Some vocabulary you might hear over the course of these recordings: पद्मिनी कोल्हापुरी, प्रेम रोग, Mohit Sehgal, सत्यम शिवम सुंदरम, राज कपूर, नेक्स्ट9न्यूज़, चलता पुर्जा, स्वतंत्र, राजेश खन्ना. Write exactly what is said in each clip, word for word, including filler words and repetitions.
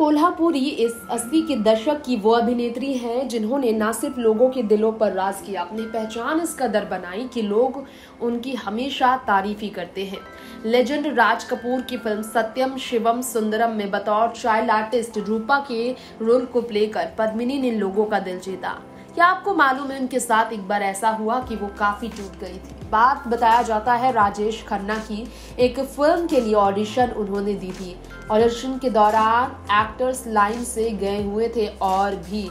कोल्हापुरी इस अस्सी के दशक की वो अभिनेत्री हैं जिन्होंने न सिर्फ लोगों के दिलों पर राज किया, अपनी पहचान इस कदर बनाई कि लोग उनकी हमेशा तारीफ ही करते हैं। लेजेंड राज कपूर की फिल्म सत्यम शिवम सुंदरम में बतौर चाइल्ड आर्टिस्ट रूपा के रोल को प्ले कर पद्मिनी ने लोगों का दिल जीता। क्या आपको मालूम है, उनके साथ एक बार ऐसा हुआ कि वो काफ़ी टूट गई थी। बात बताया जाता है राजेश खन्ना की, एक फिल्म के लिए ऑडिशन उन्होंने दी थी। ऑडिशन के दौरान एक्टर्स लाइन से गए हुए थे और भी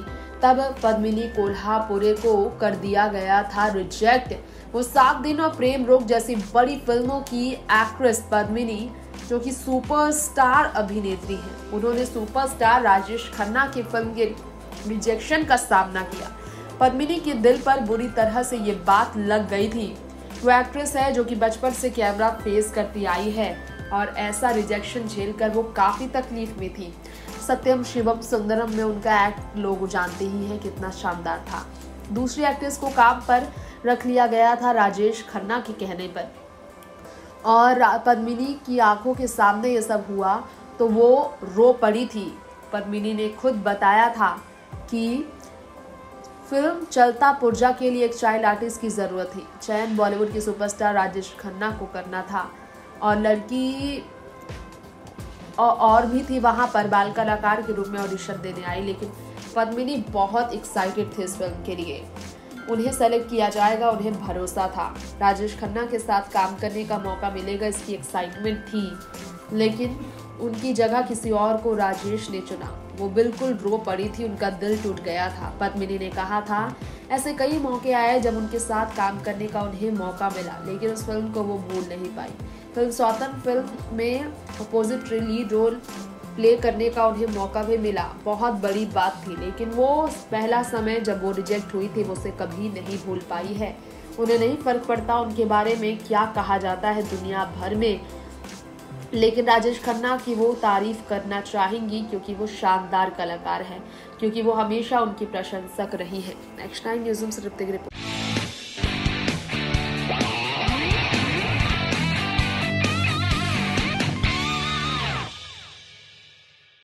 तब पद्मिनी कोल्हापुरी को कर दिया गया था रिजेक्ट। वो सात दिन और प्रेम रोग जैसी बड़ी फिल्मों की एक्ट्रेस पद्मिनी, जो कि सुपरस्टार अभिनेत्री हैं, उन्होंने सुपरस्टार राजेश खन्ना की फिल्म के रिजेक्शन का सामना किया। पद्मिनी के दिल पर बुरी तरह से ये बात लग गई थी। वो एक्ट्रेस है जो कि बचपन से कैमरा फेस करती आई है और ऐसा रिजेक्शन झेलकर वो काफ़ी तकलीफ में थी। सत्यम शिवम सुंदरम में उनका एक्ट लोग जानते ही हैं कितना शानदार था। दूसरी एक्ट्रेस को काम पर रख लिया गया था राजेश खन्ना के कहने पर, और पद्मिनी की आंखों के सामने ये सब हुआ तो वो रो पड़ी थी। पद्मिनी ने खुद बताया था कि फिल्म चलता पुर्जा के लिए एक चाइल्ड आर्टिस्ट की ज़रूरत थी। चयन बॉलीवुड के सुपरस्टार राजेश खन्ना को करना था और लड़की और भी थी वहाँ पर, बाल कलाकार के रूप में ऑडिशन देने आई, लेकिन पद्मिनी बहुत एक्साइटेड थी इस फिल्म के लिए। उन्हें सेलेक्ट किया जाएगा, उन्हें भरोसा था। राजेश खन्ना के साथ काम करने का मौका मिलेगा इसकी एक्साइटमेंट थी, लेकिन उनकी जगह किसी और को राजेश ने चुना। वो बिल्कुल रो पड़ी थी, उनका दिल टूट गया था। पद्मिनी ने कहा था ऐसे कई मौके आए जब उनके साथ काम करने का उन्हें मौका मिला, लेकिन उस फिल्म को वो भूल नहीं पाई। फिल्म स्वतंत्र फिल्म में अपोजिट लीड रोल प्ले करने का उन्हें मौका भी मिला, बहुत बड़ी बात थी, लेकिन वो पहला समय जब वो रिजेक्ट हुई थी वो उसे कभी नहीं भूल पाई है। उन्हें नहीं फ़र्क पड़ता उनके बारे में क्या कहा जाता है दुनिया भर में, लेकिन राजेश खन्ना की वो तारीफ़ करना चाहेंगी क्योंकि वो शानदार कलाकार हैं, क्योंकि वो हमेशा उनकी प्रशंसक रही हैं। नेक्स्ट नाइन न्यूज़ से रिपोर्ट।